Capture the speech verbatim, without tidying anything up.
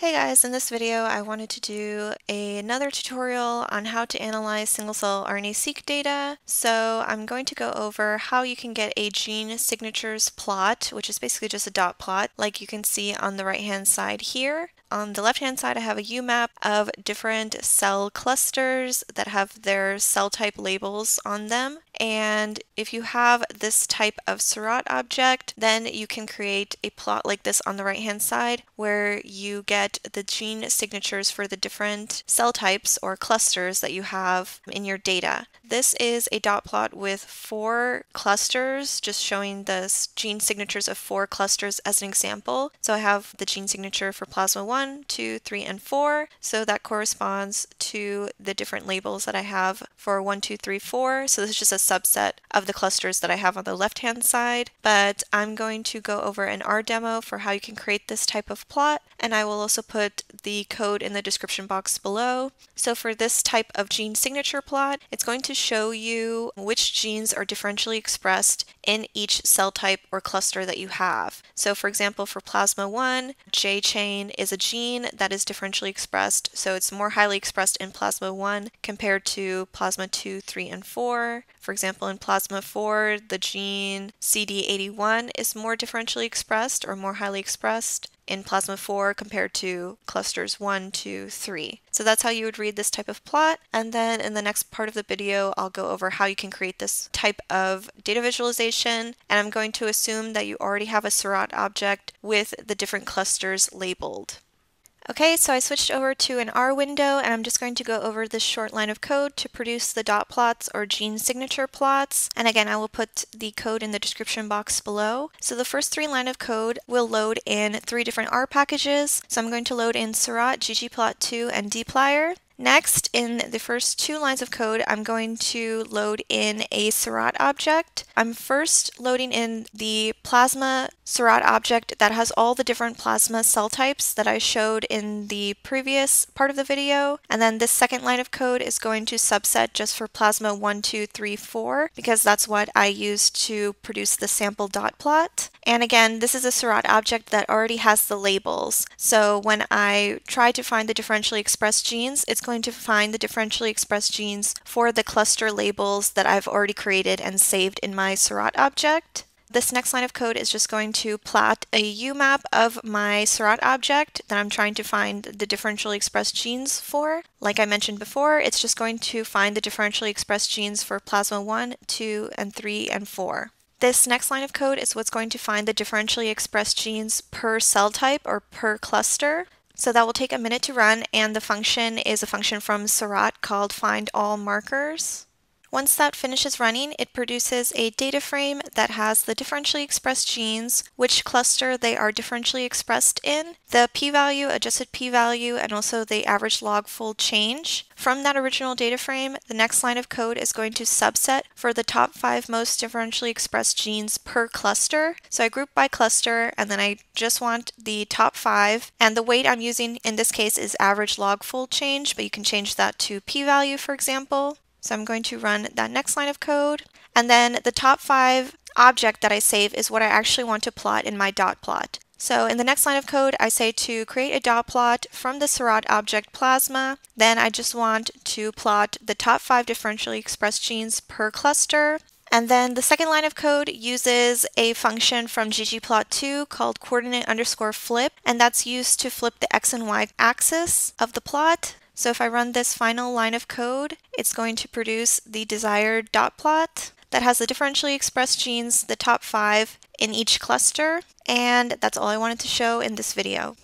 Hey guys, in this video I wanted to do another tutorial on how to analyze single-cell R N A-seq data. So I'm going to go over how you can get a gene signatures plot, which is basically just a dot plot, like you can see on the right-hand side here. On the left-hand side, I have a U map of different cell clusters that have their cell type labels on them. And if you have this type of Seurat object, then you can create a plot like this on the right-hand side where you get the gene signatures for the different cell types or clusters that you have in your data. This is a dot plot with four clusters, just showing the gene signatures of four clusters as an example. So I have the gene signature for plasma one, two, three, and four. So that corresponds to the different labels that I have for one, two, three, four. So this is just a subset of the clusters that I have on the left-hand side. But I'm going to go over an R demo for how you can create this type of plot. And I will also put the code in the description box below. So for this type of gene signature plot, it's going to show you which genes are differentially expressed in each cell type or cluster that you have. So for example, for plasma one, J chain is a gene that is differentially expressed, so it's more highly expressed in plasma one compared to plasma two, three, and four. For example, in plasma four, the gene C D eighty-one is more differentially expressed or more highly expressed in plasma four compared to clusters one, two, three. So that's how you would read this type of plot. And then in the next part of the video, I'll go over how you can create this type of data visualization. And I'm going to assume that you already have a Seurat object with the different clusters labeled. Okay, so I switched over to an R window, and I'm just going to go over this short line of code to produce the dot plots or gene signature plots. And again, I will put the code in the description box below. So the first three line of code will load in three different R packages. So I'm going to load in Seurat, ggplot two, and dplyr. Next, in the first two lines of code, I'm going to load in a Seurat object. I'm first loading in the plasma Seurat object that has all the different plasma cell types that I showed in the previous part of the video. And then this second line of code is going to subset just for plasma one, two, three, four, because that's what I used to produce the sample dot plot. And again, this is a Seurat object that already has the labels. So when I try to find the differentially expressed genes, it's going to find the differentially expressed genes for the cluster labels that I've already created and saved in my Seurat object. This next line of code is just going to plot a U map of my Seurat object that I'm trying to find the differentially expressed genes for. Like I mentioned before, it's just going to find the differentially expressed genes for plasma one, two, and three, and four. This next line of code is what's going to find the differentially expressed genes per cell type or per cluster. So that will take a minute to run, and the function is a function from Seurat called findAllMarkers. Once that finishes running, it produces a data frame that has the differentially expressed genes, which cluster they are differentially expressed in, the p-value, adjusted p-value, and also the average log fold change. From that original data frame, the next line of code is going to subset for the top five most differentially expressed genes per cluster. So I group by cluster, and then I just want the top five, and the weight I'm using in this case is average log fold change, but you can change that to p-value, for example. So I'm going to run that next line of code. And then the top five object that I save is what I actually want to plot in my dot plot. So in the next line of code, I say to create a dot plot from the Seurat object plasma. Then I just want to plot the top five differentially expressed genes per cluster. And then the second line of code uses a function from ggplot two called coordinate underscore flip, and that's used to flip the x and y axis of the plot. So if I run this final line of code, it's going to produce the desired dot plot that has the differentially expressed genes, the top five in each cluster. And that's all I wanted to show in this video.